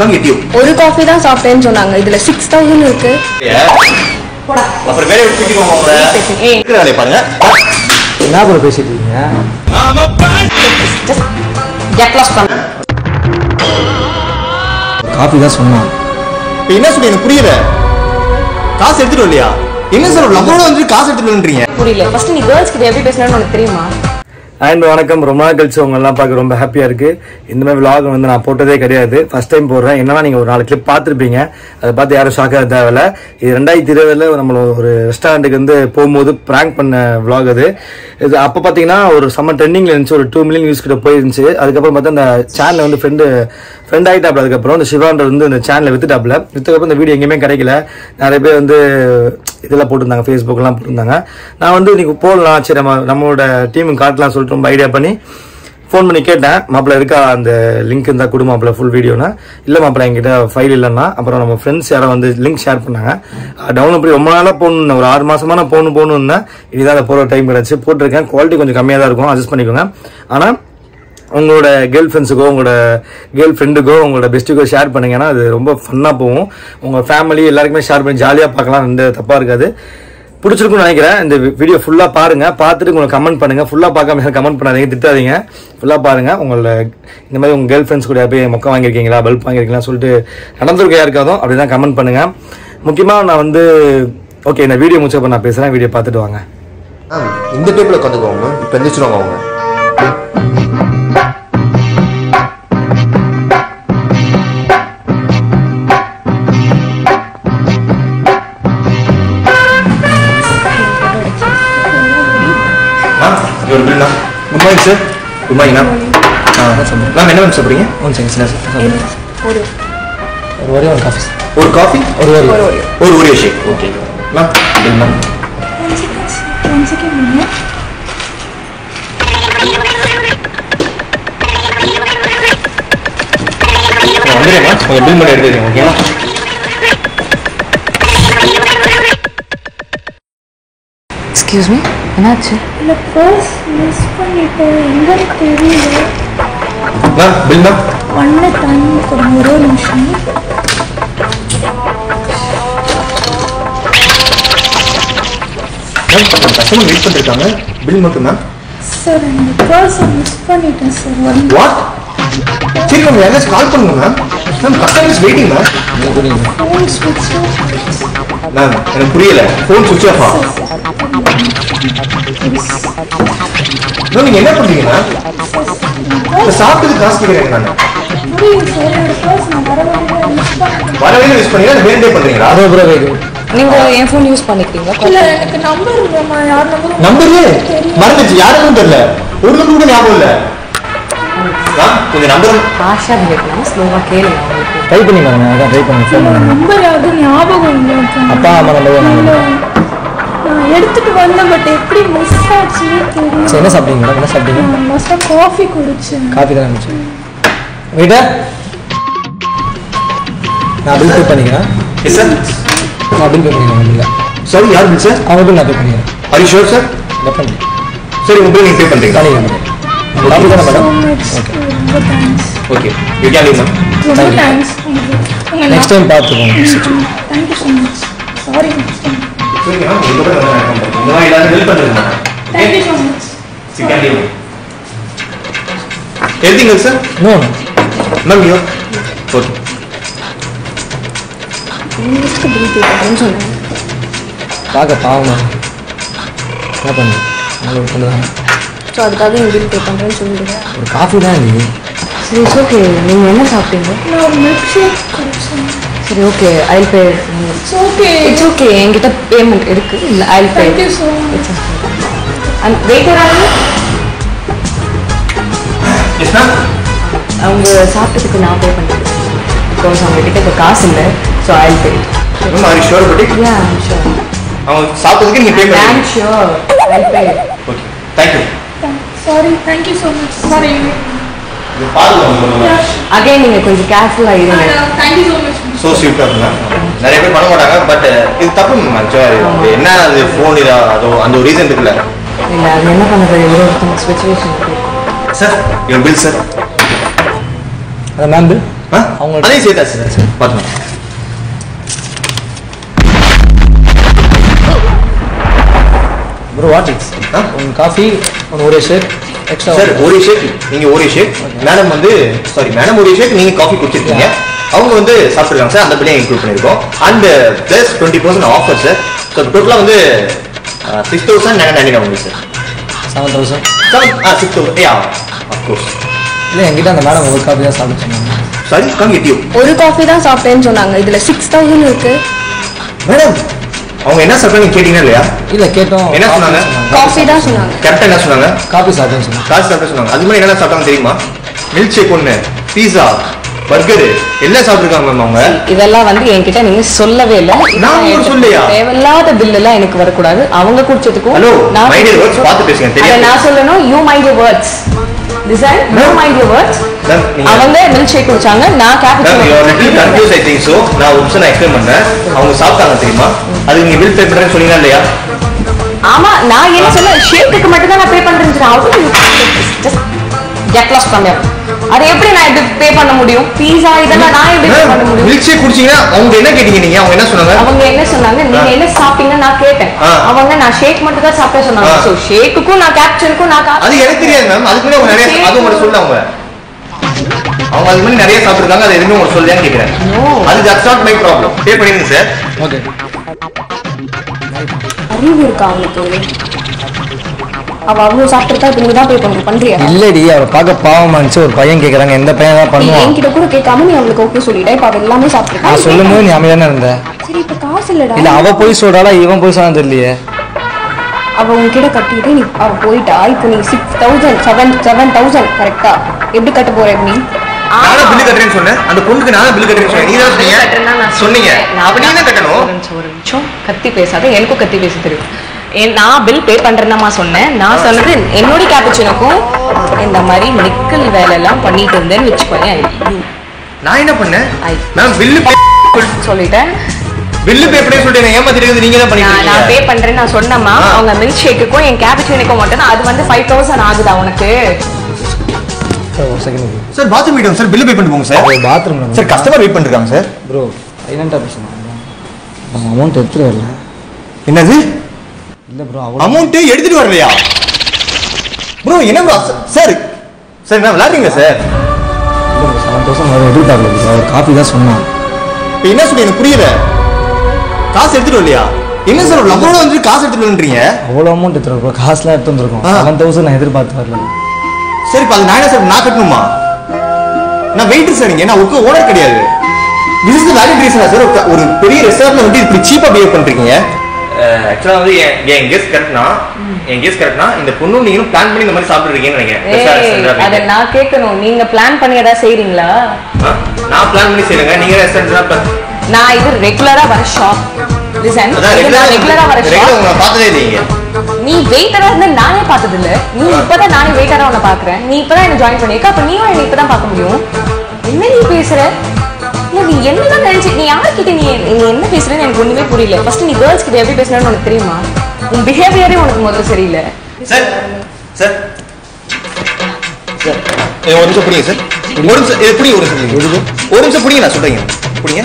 $6,000 And வணக்கம் ரொம்ப நாள் கழிச்சு உங்க எல்லாம் பாக்க ரொம்ப ஹாப்பியா இருக்கு இந்த மாதிரி vlog வந்து நான் போட்டதே கிடையாது ஃபர்ஸ்ட் டைம் போறேன் என்னன்னா நீங்க ஒரு நாலு clip பாத்துருப்பீங்க அத பார்த்து யாரும் ஷாக் ஆக தேவையில்லை இது 2020 ல நம்ம ஒரு ரெஸ்டாரன்ட்க்கு வந்து போயும்போது prank பண்ண vlog அது இது அப்ப பாத்தீங்கன்னா ஒரு சம்ம ட்ரெண்டிங்ல இருந்துச்சு ஒரு 2 மில்லியன் views கிட்ட போயிருந்துச்சு அதுக்கு அப்புறம் பார்த்தா அந்த சேனல் வந்து friend ஆயிட்டாப்ல அதுக்கு அப்புறம் அந்த சிவான்ற வந்து அந்த சேனலை வித்துட்டாப்ல வித்துக்கு அப்புறம் அந்த வீடியோ எங்கயுமே கிடைக்கல நிறைய பேர் வந்து இதெல்லாம் போட்டுதாங்க Facebook எல்லாம் போட்டுதாங்க நான் வந்து நீங்க போலாம் சரி நம்மளோட டீம் காட்டலாம் சொல்லிட்டு ரொம்ப ஐடியா பண்ணி phone பண்ணி கேட்டேன் மாப்ள இருக்க அந்த லிங்க் இருந்தா குடு மாப்ள full வீடியோனா இல்ல மாப்ள என்கிட்ட ஃபைல் இல்லன்னா அப்புறம் நம்ம फ्रेंड्स யாரோ வந்து லிங்க் ஷேர் பண்ணாங்க டவுன்லோட் பண்ணி ரொம்ப நாளா போணும் ஒரு 6 மாசமானா போணும்னா இதால போற டைம் கிடைச்சு போட்டுர்க்கேன் குவாலிட்டி கொஞ்சம் கம்மியா தான் இருக்கும் அட்ஜஸ்ட் பண்ணிக்கோங்க ஆனா உங்களோட गर्लफ्रेंड्स கோ உங்களோட गर्लफ्रेंड கோ உங்களோட பெஸ்ட் கோ ஷேர் பண்ணுங்கனா அது ரொம்ப ஃபன்னா போவும் உங்க ஃபேமிலி எல்லாருக்கும் ஷேர் பண்ணி ஜாலியா பார்க்கலாம் ரெண்டு தப்பா இருக்காது புடிச்சிருக்கும்னு நினைக்கிறேன் இந்த வீடியோ ஃபுல்லா பாருங்க பார்த்துட்டு உங்களுக்கு கமெண்ட் பண்ணுங்க ஃபுல்லா பார்க்காம கமெண்ட் பண்ணாதீங்க திட்டாதீங்க ஃபுல்லா பாருங்க உங்கள இந்த மாதிரி உங்க गर्लफ्रेंड्स கூட அப்படியே மொக்க வாங்கி இருக்கீங்களா பல்ப் வாங்கி இருக்கீங்களா சொல்லிட்டு நடந்துருக்க யார்காதோ அப்படியே தான் கமெண்ட் பண்ணுங்க முக்கியமா நான் வந்து ஓகே இந்த வீடியோ முடிச்ச அப்புறம் நான் பேசுறேன் வீடியோ பார்த்துட்டு வாங்க இந்த டேபிள்ல உட்கார்ந்துக்கோங்க இப்போ எந்திரச்சுங்க வாங்க Sir, good morning. Excuse me. Nachu illa purse miss பண்ணிட்டு எங்க தெரியல வா பில்னா பண்ண தண்ணி ஒரு நிமிஷம் நான் பசங்க வெயிட் பண்ணிட்டாங்க பில் மட்டும்னா சார் இந்த purse miss பண்ணிட்டேன் சார் what சீக்கிரம் யாரா கால் பண்ணுங்க நான் கஸ்டமர்ஸ் வெயிட்டிங் மா phone switch off நான் எனக்கு புரியல phone switch off ah No, you என்ன பண்றீங்க நான் சாப்பிட்டு காசு கேக்குறேன் நான் புரியல சார் இந்த காசு நான் வரவே யூஸ் பண்ணீங்க வேண்டே பண்றீங்க அதோ ப்ரோ நீங்க என் ஃபோன் யூஸ் பண்ணிக்கிறீங்க இல்ல எனக்கு நம்பர் இல்லமா யார் நம்பர் நம்பரே மறந்துச்சு யாருக்கும் தெரியல ஒரு நம்பர் கூட ஞாபகம் இல்ல நான் இந்த நம்பர் பாஷா கேக்குறேன் ஸ்லோவா கேளு ட்ரை பண்ணி பாருங்க அத ட்ரை பண்ணுங்க நம்பர் யாரு ஞாபகம் இல்ல அப்பா அம்மா நம்பர் எடுத்துட்டு வந்த பட் எப்படி மிஸ் ஆச்சுன்னு தெரியல சே என்ன சாப்பிட்டீங்க என்ன சாப்பிட்டீங்க மஸ்டா காபி குடிச்சேன் காபி தான் குடிச்சேன் வெயிட் நான் பில் பே பண்ணிக்கிறேன் எஸ் சார் நான் பில் பே பண்ணிக்கிறேன் சார் யார் பில் சார் அவங்க நான் பே பண்ணிக்கிறேன் are you sure சார் நான் பண்ணி சரி உங்க பில் பே பண்றீங்க காலையில காபி தான madam okay okay you can leave ma'am thanks next time பாத்துக்கோங்க thank you so much sorry Sorry, I'm going to go to the house. Thank you so much. You can leave. Anything else, sir? No. Ma'am, you? Okay. I'm just going to breathe. I'm sorry. I'm going to go. It's okay. What are you doing? No, okay I'll pay it's okay engitta payment irukku I'll pay thank you so much and wait around yes ma'am avanga saapradhukku na pay pannu because avangita the cash illa so I'll pay ma'am are you sure about it yeah I'm sure avanga saapradhukku neenga pay pannu I'm sure I'll pay okay thank you sorry thank you so much sorry you follow again neenga konja careful ah irunga thank you so much So sweet up na. Nare pe panna maatanga but idu thappu mancha. Enna adu phone ira adu and reason irukla. Illa enna panadhu idu situation. Sir, your bill sir. Ma'am bill. அதே செய்தாச்சு பார்க்கலாம். Bro what is ஒரு coffee ஒரு shake extra sir ஒரு shake நீங்க ஒரு shake madam வந்து sorry madam ஒரு ஷேக் நீங்க காஃபி குடிச்சிருக்கீங்க அவங்க வந்து சாப்பிட்டுருக்காங்க சார் அந்த பிள்ளையை இன்க்ளூட் பண்ணியிருக்கோம் and plus 20% offer sir so டோட்டலாக வந்து 6,999 உங்களுக்கு சார் 7,000 6,000 யா அஃப்கோர்ஸ் இல்லை என்கிட்ட அந்த மேடம் ஒரு காஃபி தான் சாப்பிட்டு சொன்னாங்க சாரி கம் வித் யூ ஒரு காஃபி தான் சாப்பிட்டேன்னு சொன்னாங்க இதில் 6,000 இருக்கு மேடம் அவங்க என்ன சாப்பிட்டீங்கன்னு கேட்டீங்களா இல்லையா இல்லை கேட்டோம் என்ன சொன்னாங்க காஃபி தான் சொன்னாங்க கேப்டன் என்ன சொன்னாங்க காஃபி சாப்பிட்டேன்னு சொன்னாங்க காஃபி சாப்பிட்டு சொன்னாங்க அது மாதிரி என்ன சாப்பிட்டாங்க தெரியுமா மில்க் ஷேக் ஒன்று பீஸா பர்கர் எல்லாம் சாப்பிட்டுருக்காங்க மேம் அவங்க இதெல்லாம் வந்து என்கிட்ட நீங்க சொல்லவே இல்லை நான் உங்களுக்கு சொல்லையா தேவையில்லாத பில் எல்லாம் எனக்கு வரக்கூடாது அவங்க குடிச்சதுக்கும் ஹலோ மைண்ட் யுவர் வேர்ட்ஸ் பார்த்து பேசுங்க தெரியும் நான் சொல்லணும் you mind your words this I know mind your words அவங்க மில்க் ஷேக் குடிச்சாங்க நான் captain you are little confuse I think so நான் ஆப்ஷன் எக்ஸ்பிளைன் பண்றேன் அவங்க சாப்பிட்டாங்க தெரியுமா அதுக்கு நீங்க பில் பே பண்றேன்னு சொல்றீங்களா இல்லையா ஆமா நான் என்ன சொன்னா ஷேக்குக்கு மட்டும் தான் நான் பே பண்றேன்னு சொல்றேன் just get lost from here அது எப்படி நான் இது பே பண்ண முடியும் பீஸா இதெல்லாம் நான் எப்படி பே பண்ண முடியும் மில்க் ஷேக் குடிச்சீங்க அவங்க என்ன கேட்டிங்க நீங்க அவங்க என்ன சொன்னாங்க நீங்க என்ன சாப்பிட்டீங்க நான் கேட்டேன் அவங்க நான் ஷேக் மட்டும் தான் சாப்பிட்டே சொன்னாங்க சோ ஷேக்குக்கும் நான் கேப்சனுக்கும் நான் அது எனக்கு தெரியாது மேம் அதுக்கு நான் நிறைய அது உங்களுக்கு சொல்லுவாங்க அவங்க அது மாதிரி நிறைய சாப்பிட்டுருக்காங்க அது எதுமே உங்களுக்கு சொல்லையா கேக்குறேன் அது that's not my problem pay பண்ணிடுங்க சார் ஓகே அறிவு இருக்கா உங்களுக்கு அவ அவ்ளோ சாப்பிட்டா நீங்க தான் பே பண்ணு பண்றியா இல்லடி அவ பாக்க பாவமா நிச்சு ஒரு பையன் கேக்குறாங்க எந்த பையனா பண்ணுவான் என்கிட்ட கூட கேக்காம நீ அவளுக்கு ஓகே சொல்லிட்டே இப்ப அவ எல்லாமே சாப்பிட்டா சொல்லும்போது நீ அமைதியா இருந்தே சரி இப்ப காசு இல்லடா இல்ல அவ போய் சொல்றாளா இவன் போய் சொன்னா தெரியலையே அவ உன்கிட்ட கட்டிட்டே நீ அவ போய்டா இப்ப நீ 6000 7000 கரெக்ட்டா எப்படி கட்ட போறே நீ நானா பில் கட்டறேன்னு சொன்னே அந்த பொண்ணுக்கு நானா பில் கட்டறேன்னு சொன்னே நீ தான் சொன்னீங்க நான் நீ தான் கட்டணும் ஒரு நிமிஷம் கத்தி பேசாத எனக்கு கத்தி பேசி தெரியும் நான் பில் பே பண்றேன்னா சொன்னேன் நான் சொன்னது என்னோட கேப்சனுக்கும் இந்த மாதிரி மெடிக்கல் வேலை எல்லாம் பண்ணிட்டு இருந்தேன்னு வச்சுக்கோங்க நான் என்ன பண்ணேன் நான் பில் பே சொல்லிட்டேன் பில் பே பண்ணி சொல்லிட்டேன் ஏமாத்திட்டு நீங்க தான் பண்ணீங்க நான் பே பண்றேன்னு நான் சொன்னேம்மா அவங்க மில்க் ஷேக்குக்கும் என் கேப்சனுக்கும் மட்டும் தான் அது வந்து 5000 ஆகுதா உனக்கு ஒரு செகண்ட் சார் பாத்ரூம் போய்டோம் சார் பில் பே பண்ணி போங்க sir bathroom sir customer wait பண்ணிருக்காங்க சார் bro சைலண்டா பேசுங்க நம்ம அமௌண்ட் எடுத்து வரல என்னது இல்ல bro அமௌண்ட் எடுத்துட்டு வரலையா bro என்ன bro சார் சார் நான் விளையாடுறீங்க சார் 7000 வர எடுத்துட்டாங்க சார் காபி தான் சொன்னான் இப்போ என்ன சொல்லி எனக்கு புரியல காசு எடுத்துட்டு வரலையா என்ன சார் நம்மளோட வந்து காசு எடுத்துட்டு வந்துறீங்க அவ்வளவு அமௌண்ட் எடுத்துறோம் bro காசுலாம் எடுத்து வந்திருக்கோம் 7000 நான் எதிர்பார்த்து வரல சரி இப்போ அது நானே சார் நான் கட்டணுமா நான் வெயிட்டர் சார் நீங்க நான் ஒக்க ஓனர் கிடையாது this is the valid reason sir ஒரு பெரிய ரெஸ்டாரன்ட்ல வந்து இப்படி சீப்பா பிஹேவ் பண்றீங்க actually வந்து என் கெஸ் கரெக்ட்னா இந்த பொண்ணு நீங்க பிளான் பண்ணி இந்த மாதிரி சாப்பிட்டு இருக்கீங்கன்னு நினைக்கிறேன் அத நான் கேக்கணும் நீங்க பிளான் பண்ணி ஏதாவது செய்றீங்களா நான் பிளான் பண்ணி செய்றேங்க நீங்க ரெஸ்டாரன்ட்ல நான் இது ரெகுலரா வர ஷாப் லிசன் நான் ரெகுலரா வர ஷாப் உங்களை பார்த்ததே இல்லைங்க நீ வெயிட்டரா இருந்தா நானே பார்த்தது இல்ல நீ இப்பதான் நானே வெயிட்டரா உன்னை பார்க்கறேன் நீ இப்பதான் என்ன ஜாயின் பண்ணிருக்க அப்ப நீயும் என்ன இப்பதான் பார்க்க முடியும் என்ன நீ பேசுற நீ என்னதான் நினைச்சு நீ யார்கிட்ட நீ என்ன பேசுறேன்னு எனக்கு ஒண்ணுமே புரியல ஃபர்ஸ்ட் நீ கேர்ள்ஸ் கிட்ட எப்படி பேசணும்னு உனக்கு தெரியுமா உன் பிஹேவியரே உனக்கு முதல்ல சரியில்லை சார் சார் சார் ஒரு நிமிஷம் புரியுங்க சார் ஒரு நிமிஷம் எப்படி ஒரு நிமிஷம் புரியுங்க நான் சொல்றேன் புரியுங்க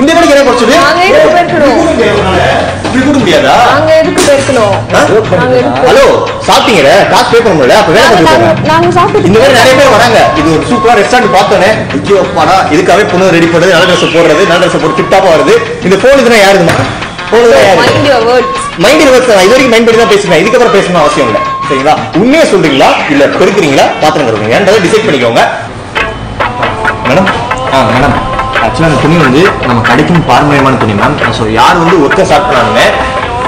இந்த வேலைக்கு என்ன குறச்சுது நாங்க எதுக்கு பெருக்கணும் இப்படி கூட முடியாதா நாங்க எதுக்கு பெருக்கணும் ஹலோ சாப்பிட்டீங்கல காசு பே பண்ணல அப்ப வேற பண்ணுங்க நாங்க சாப்பிட்டு இந்த வேற நிறைய பேர் வராங்க இது ஒரு சூப்பரா ரெஸ்டாரன்ட் பார்த்தேனே ஐயோ பாடா இதுக்காவே பொண்ணு ரெடி பண்றது நல்ல ட்ரெஸ் போடுறது டிப் டாப்பா வருது இந்த போன் இதுனா யாருதுமா போன் யாரு மைண்ட் யுவர் வேர்ட்ஸ் இது வரைக்கும் மைண்ட் பண்ணி தான் பேசுறேன் இதுக்கு அப்புறம் பேசணும் அவசியம் இல்ல சரிங்களா உண்மையே சொல்றீங்களா இல்ல பெருக்குறீங்களா பாத்துங்க இருக்கீங்க என்னடா டிசைட் பண்ணிக்கோங்க மேடம் மேடம் ஆக்சுவலாக அந்த துணி வந்து நம்ம கிடைக்கும் பாரம்பரியமான துணி மேம் ஸோ யார் வந்து ஒர்க்கை ஸ்டார்ட் பண்ணாலுமே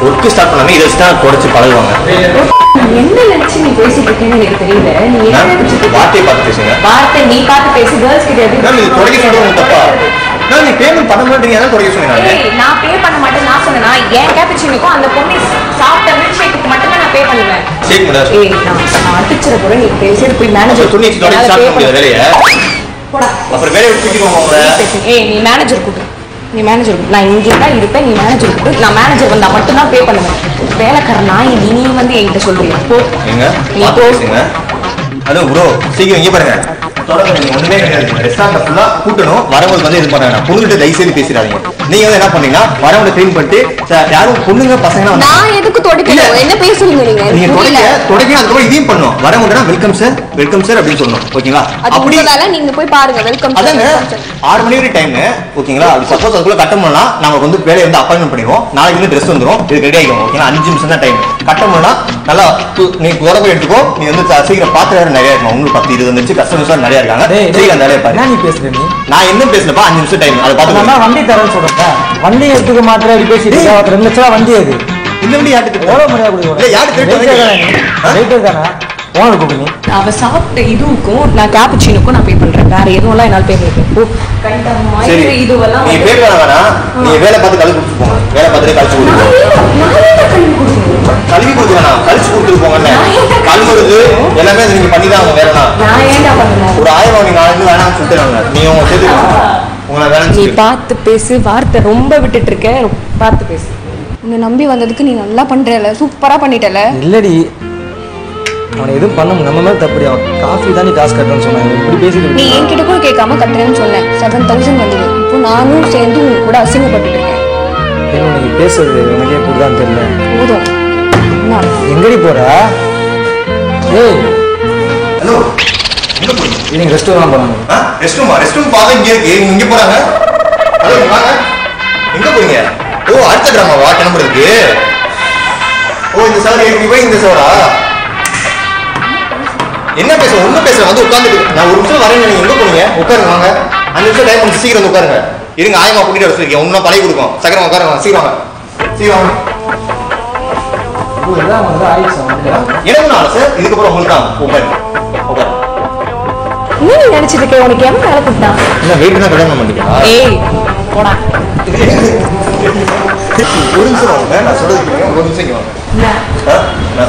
ஒர்க்கு ஸ்டார்ட் பண்ணாமல் இதை வச்சு தான் குறைச்சி பழகுவாங்க என்ன நினைச்சு நீ பேசிட்டு இருக்கேன்னு எனக்கு தெரியல நீ வார்த்தையை பார்த்து பேசுங்க வார்த்தை நீ பார்த்து பேசி கேர்ள்ஸ் கிட்ட மேம் இது குறைக்க சொல்லுவாங்க தப்பா நான் நீ பேமெண்ட் பண்ண மாட்டீங்கனா குறைய சொன்னேன். ஏய் நான் பே பண்ண மாட்டேன் நான் சொன்னேனா? ஏன் கேப்சினுக்கு அந்த பொண்ணு சாஃப்ட் மில்க் ஷேக்கு மட்டும் நான் பே பண்ணுவேன். சரி கூட. ஏய் நான் அடிச்சற போற நீ பேசிட்டு போய் மேனேஜர் துணி எடுத்து ஸ்டார்ட் பண்ணு வேலைய. போடா. அப்புறம் வேலைய விட்டுட்டு போங்க. ஏய் நீ மேனேஜர் கூடு. நீ மேனேஜர் கூடு. நான் இங்க தான் இருப்பேன் நீ மேனேஜர் கூடு. நான் மேனேஜர் வந்தா மட்டும் தான் பே பண்ணுவேன். வேலைக்கார நான் நீ வந்து என்கிட்ட சொல்றியா? போ. எங்க? நீ போங்க. ஹலோ bro சீக்கிரம் இங்க பாருங்க. தொடர்ந்து ஒண்ணுமே கிடையாது. ரெஸ்டாரண்ட் ஃபுல்லா கூட்டணும். வரவங்க வந்து இது பண்றாங்க. பொண்ணுகிட்ட தயவு செய்து பேசிடாதீங்க. நீங்க வந்து என்ன பண்ணீங்கன்னா வரவங்க ட்ரெயின் பண்ணிட்டு யாரும் பொண்ணுங்க பசங்க நான் எதுக்கு தொடக்கணும்? என்ன பேசுறீங்க நீங்க? நீங்க தொடக்கணும். அதுக்கு இதையும் பண்ணணும். வரவங்கடா வெல்கம் சார் அப்படி சொல்லணும். ஓகேங்களா? அப்படினால நீங்க போய் பாருங்க வெல்கம் சார். அதாங்க 6 மணி வரை டைம். ஓகேங்களா? அது சப்போஸ் அதுக்குள்ள கட்டம் பண்ணா நாம வந்து வேலைய வந்து அப்பாயின்மென்ட் பண்ணிடுவோம். நாளைக்கு வந்து டிரஸ் வந்துரும். இது ரெடி ஆயிடும். ஓகேங்களா? 5 நிமிஷம் தான் டைம். கட்டம் பண்ணா நல்லா நீ குறவே எடுத்துக்கோ. நீ வந்து சீக்கிரம் பாத்துறாரு நிறைய இருக்கும். உங்களுக்கு 10 20 நிமிஷம் கஸ்டமர்ஸ் நிறைய இருக்காங்க. சீக்கிரம் அந்த வேலைய பாருங்க. நான் பேசுறேன். நான் என்ன பேசலப்பா 5 நிமிஷம் டைம். அத பாத்து நான் வண்டி தரேன்னு சொல்றேன். வண்டி எடுத்துக்க மாத்திர பேசிட்டு 2 லட்சம் வண்டி அது இந்த வண்டி யாருக்கு எவ்வளவு மரியாதை கொடுக்குறீங்க? யாரு கேட்டா ரைட்டர் தானா? போன கூப்பிடு. அவ சாப்பிட்ட இதுக்கும் நான் கேப்சினுக்கும் நான் பே பண்றேன். வேற எதுவும்லாம் என்னால பே பண்ணிட்டேன். ஓ கண்டா மாதிரி இதுவெல்லாம் நீ பே பண்ணவனா? நீ வேலை பார்த்து கழுவி குடிச்சு போங்க. வேலை பார்த்து கழுவி குடிச்சு போங்க. கழுவி குடிச்சனா கழுவி குடிச்சு போங்கனே கழுவுறது எல்லாமே நீங்க பண்ணி தான் வேறனா. நான் ஏன்டா பண்ணேன்? ஒரு 1000 நீங்க நாளைக்கு வேணா சுத்துறாங்க. நீ உங்க சேர்த்து நீ பார்த்து பேசு. வார்த்தை ரொம்ப விட்டுட்டு இருக்கேன். பார்த்து பேசு. உன்னை நம்பி வந்ததுக்கு நீ நல்லா பண்றல. சூப்பரா பண்ணிட்டல. இல்லடி அவன் எதுவும் பண்ண நம்ம மேல தப்புடி. அவன் காஃபி தான் நீ காசு கட்டணும்னு சொன்னான். இப்படி பேசிட்டு நீ என்கிட்ட கூட கேட்காம கட்டுறேன்னு சொன்னேன். 7000 வந்தது. இப்போ நானும் சேர்ந்து உங்க கூட அசிங்கப்பட்டுட்டு இருக்கேன். என்ன நீ பேசுறது உனக்கே புரியாதான்னு தெரியல. போதும் எங்கடி போற? ஏய் ஹலோ எங்க போறீங்க? நீங்க ரெஸ்டாரண்ட் போறீங்க? ரெஸ்டாரண்ட் பாக்க இங்க இருக்கு. இங்க போறாங்க. ஹலோ வாங்க. எங்க போறீங்க? ஓ அடுத்த கிராம வா கிளம்புற இருக்கு. ஓ இந்த சார் இங்க போய் இந்த சாரா என்ன பேச ஒண்ணு பேச வந்து உட்கார்ந்து நான் ஒரு நிமிஷம் வரேன். நீங்க எங்க போறீங்க? உட்காருங்க வாங்க. 5 நிமிஷம் டைம் கொடுத்து சீக்கிரம் உட்காருங்க. இருங்க ஆயமா கூட்டிட்டு வச்சிருக்கேன். ஒண்ணா பழைய கொடுக்கும். சக்கரம் உட்காருங்க. சீக்கிரம் சீக்கிரம். ஓ எல்லாம் வந்து ஆயிடுச்சு. என்னங்க நாள் சார் இதுக்கு அப்புறம் உங்களுக்கு தான் உட்காருங்க. உட்காருங்க. நீ நினைச்சிட்டு இருக்கே உனக்கு என்ன வேலை கொடுத்தா? இல்ல வெயிட் தான் கடன் பண்ணியா? ஏய் போடா. ஒரு நிமிஷம் வாங்க. நான் சொல்றதுக்கு ஒரு நிமிஷம் வாங்க. இல்ல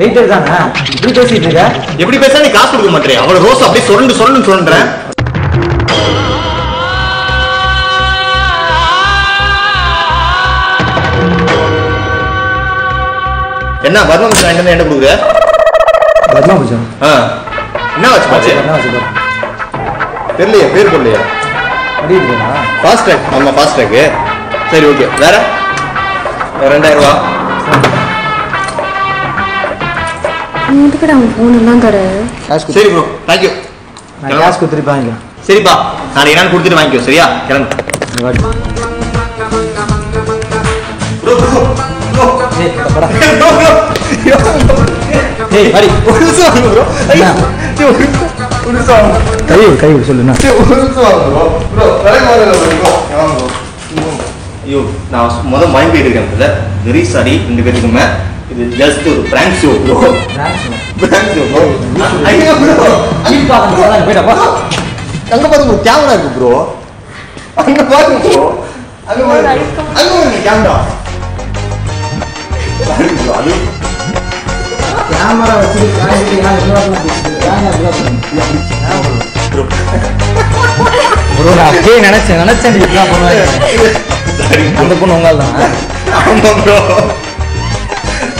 வெயிட்டர் தானா? இப்படி பேசிட்டு இருக்க. எப்படி பேசா நீ காசு கொடுக்க மாட்டே. அவளோ ரோஸ் அப்படியே சொரண்டு என்ன வர்ணம் சார் என்ன என்ன கொடுங்க? வர்ணம் சார். என்ன ஆச்சு பாத்து? தெரியலையே பேர் தெரியலையே. அப்படி இல்லையா? Fast track. ஆமா ஃபாஸ்ட் ட்ராக். சரி ஓகே. வேற 2000 ரூபாய். இதுக்குடா ஃபோன் எல்லாம் தர. சரி ப்ரோ थैंक यू. நான் காசு குடுத்து வாங்க. சரிப்பா நான் என்னன்னு குடுத்துட்டு வாங்கிக்கோ. சரியா கிளம்பு. ப்ரோ ப்ரோ ப்ரோ ஏய் பரா. ஏய் ஹரி ஒரு நிமிஷம் ப்ரோ. ஒரு நிமிஷம் கை சொல்லுண்ணா. ஒரு நிமிஷம் ப்ரோ. ப்ரோ தலை மாறல ப்ரோ. ஐயோ நான் முத மைண்ட் போயிட்டு இருக்கேன் இல்ல. Very sorry. இந்த கேக்குமே இது ஜஸ்ட் ஒரு prank show bro. Prank show bro. ஐயோ ப்ரோ அங்க பாருங்க பேடா பா. அங்க பாருங்க கேமரா இருக்கு ப்ரோ. அங்க பாருங்க ப்ரோ. அங்க பாருங்க கேமரா. பாருங்க அது கேமரா வச்சு காய்ச்சினா என்னடா பண்ணுது? யாரா ப்ரோ ப்ரோ நான் கே நினைச்சேன் இப்படி பண்ணுவாங்க. சரி அந்த பொண்ணு உங்கள தான். ஆமா bro.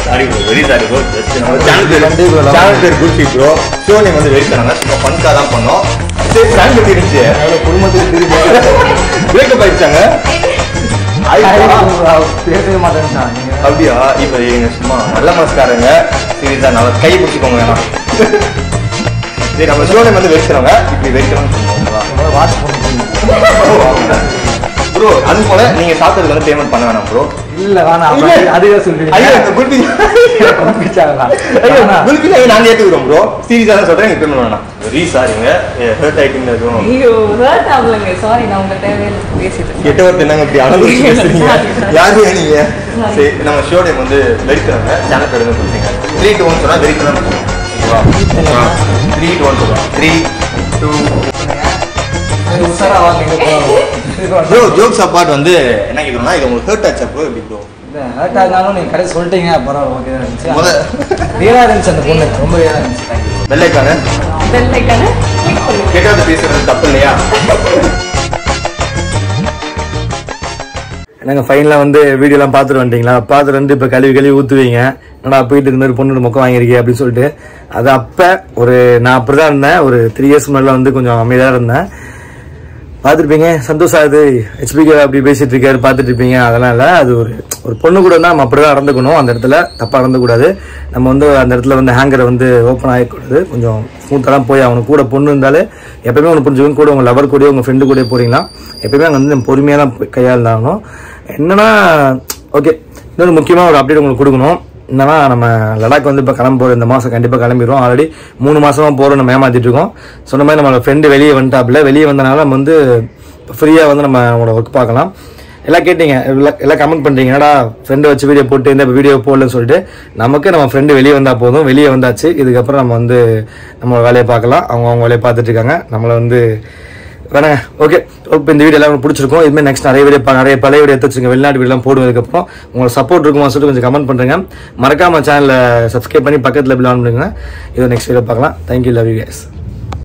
Sorry bro very sorry bro. Just நம்ம சேனல் பேர் குட்டி ப்ரோ. ஷோ நேம் வந்து வெயிட் பண்ணாங்க. சும்மா ஃபன்கா தான் பண்ணோம். சே பிராங்க் பண்ணி இருந்துச்சு. அவளோ குடும்பத்துக்கு திருப்பி பிரேக்கப் ஆயிடுச்சாங்க. பேசவே மாட்டேன் அப்படியா? இப்ப எங்க சும்மா நல்ல மனசுக்காரங்க. சீரியஸா நல்லா கை பிடிச்சிக்கோங்க. சரி நம்ம ஷோனை வந்து வெடிக்கிறவங்க இப்படி வெடிக்கிறோம். வாட்ச் ப்ரோ அது போல நீங்க சாப்பிட்றதுக்கு வந்து பேமெண்ட் பண்ண வேணாம் bro. Bro, jokes apart, hurt touch up, bro. Hurt touch, Santhosh HBK அப்படி பேசிட்டு இருக்காரு பாத்துட்டு இருப்பீங்க அதனால அது ஒரு பொண்ணு கூட நாம அப்படி தான் நடந்துக்கணும் அந்த இடத்துல தப்பா நடந்து கூடாது நம்ம வந்து அந்த இடத்துல வந்து ஹேங்கரை வந்து ஓபன் ஆக கூடாது கொஞ்சம் ஸ்மூத்தா போய் அவன கூட பொண்ணு இருந்தாலே எப்பவுமே உன புரிஞ்சவங்க கூட உங்க லவர் கூட உங்க friend கூட போறீங்களா எப்பவுமே அங்க வந்து பொறுமையா தான் கையாளணும் என்னன்னா ஓகே இன்னொரு முக்கியமான ஒரு அப்டேட் உங்களுக்கு கொடுக்கணும் என்னன்னா நம்ம லடாக் வந்து இப்ப கிளம்ப போற இந்த மாசம் கண்டிப்பா கிளம்பிரோம் ஆல்ரெடி 3 மாசமா போறோம் நம்ம ஏமாத்திட்டு இருக்கோம் சொன்ன மாதிரி நம்ம friend வெளிய வந்துட்டாப்ல வெளிய வந்தனால நம்ம வந்து ஃப்ரீயா வந்து நம்ம வர்க் பார்க்கலாம் எல்லாம் கேட்டிங்க எல்லாம் கமெண்ட் பண்றீங்க என்னடா friend வச்சு வீடியோ போட்டு இந்த வீடியோ போடலன்னு சொல்லிட்டு நமக்கு நம்ம friend வெளிய வந்தா போதும் வெளிய வந்தாச்சு இதுக்கு அப்புறம் நம்ம வந்து நம்ம வேலைய பார்க்கலாம் அவங்க வேலைய பார்த்துட்டு இருக்காங்க நம்மள வந்து வேணா ஓகே இப்போ இந்த வீடியோ எல்லாரும் பிடிச்சிருக்கும் இதுமே நெக்ஸ்ட் நிறைய பழைய வீடியோ எடுத்து வச்சிருங்க வெளிநாட்டு வீடியோலாம் போடுவதற்கு அப்புறம் உங்களுக்கு சப்போர்ட் இருக்குமா சொல்லிட்டு கொஞ்சம் கமெண்ட் பண்ணுங்க மறக்காம சேனலை சப்ஸ்கிரைப் பண்ணி பக்கத்துல பெல் ஆன் பண்ணுங்க இது நெக்ஸ்ட் வீடியோ பார்க்கலாம் thank you love you guys